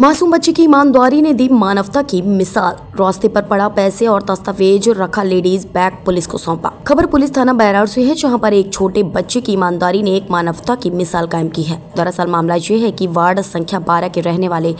मासूम बच्ची की ईमानदारी ने दी मानवता की मिसाल। रास्ते पर पड़ा पैसे और दस्तावेज रखा लेडीज बैग पुलिस को सौंपा। खबर पुलिस थाना बैराड़ से है, जहां पर एक छोटे बच्चे की ईमानदारी ने एक मानवता की मिसाल कायम की है। दरअसल मामला ये है कि वार्ड संख्या 12 के रहने वाले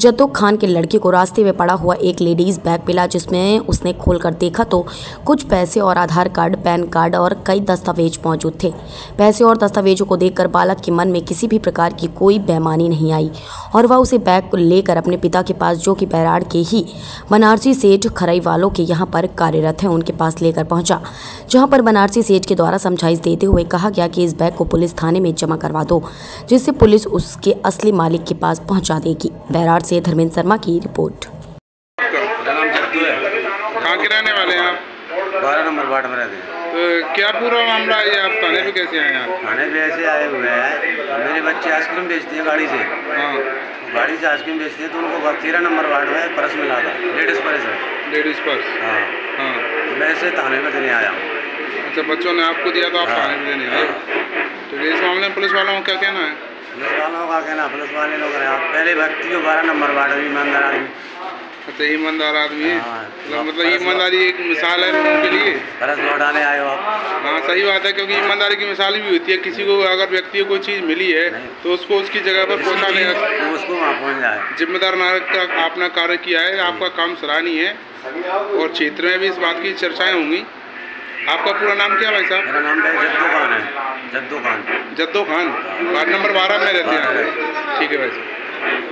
जतुक खान के लड़के को रास्ते में पड़ा हुआ एक लेडीज बैग मिला, जिसमें उसने खोलकर देखा तो कुछ पैसे और आधार कार्ड, पैन कार्ड और कई दस्तावेज मौजूद थे। पैसे और दस्तावेजों को देखकर बालक के मन में किसी भी प्रकार की कोई बेईमानी नहीं आई और वह उसे बैग लेकर अपने पिता के पास, जो कि बैराड़ के ही बनारसी सेठ खराई वालों के यहाँ पर कार्यरत हैं, उनके पास लेकर पहुंचा, जहां पर बनारसी सेठ के द्वारा समझाइश देते हुए कहा गया कि इस बैग को पुलिस थाने में जमा करवा दो, जिससे पुलिस उसके असली मालिक के पास पहुंचा देगी। बैराड़ से धर्मेंद्र शर्मा की रिपोर्ट। कहाँ के रहने वाले हैं आप? 12 नंबर वार्ड में रहते हैं। तो क्या पूरा मामला है? आप थाने पे कैसे आए? आप थाने पे ऐसे आए हुए हैं, मेरे बच्चे आइसक्रीम बेचते हैं गाड़ी से। हाँ, गाड़ी से आइसक्रीम बेचते हैं तो उनको 13 नंबर वार्ड में पर्स मिला था, लेडीज़ पर्स है। Ladies purse? हाँ हाँ। मैं ऐसे थाने पे देने आया हूँ। अच्छा, बच्चों ने आपको दिया तो आप थाने पे देने आए। तो इस मामले में पुलिस वालों को क्या कहना है? पुलिस वालों का कहना, पुलिस वाले लोग हैं, आप पहले भर्ती हो 12 नंबर वार्ड में, ईमानदार आदमी। अच्छा, ईमानदार आदमी है, मतलब ईमानदारी एक मिसाल है लोगों के लिए। परस लौटाने आए हो आप? हाँ, सही बात है, क्योंकि ईमानदारी की मिसाल भी होती है। किसी को अगर व्यक्ति को कोई चीज़ मिली है तो उसको उसकी जगह पर पहुँचाने का, उसको वहाँ पहुँचना है। जिम्मेदार नागरिक का आपने कार्य किया है, आपका काम सराहनीय है और क्षेत्र में भी इस बात की चर्चाएँ होंगी। आपका पूरा नाम क्या भाई साहब? मेरा नाम जद्दू खान है। जद्दू खान? जद्दू खान वार्ड नंबर 12 में रहते हैं। ठीक है भाई साहब।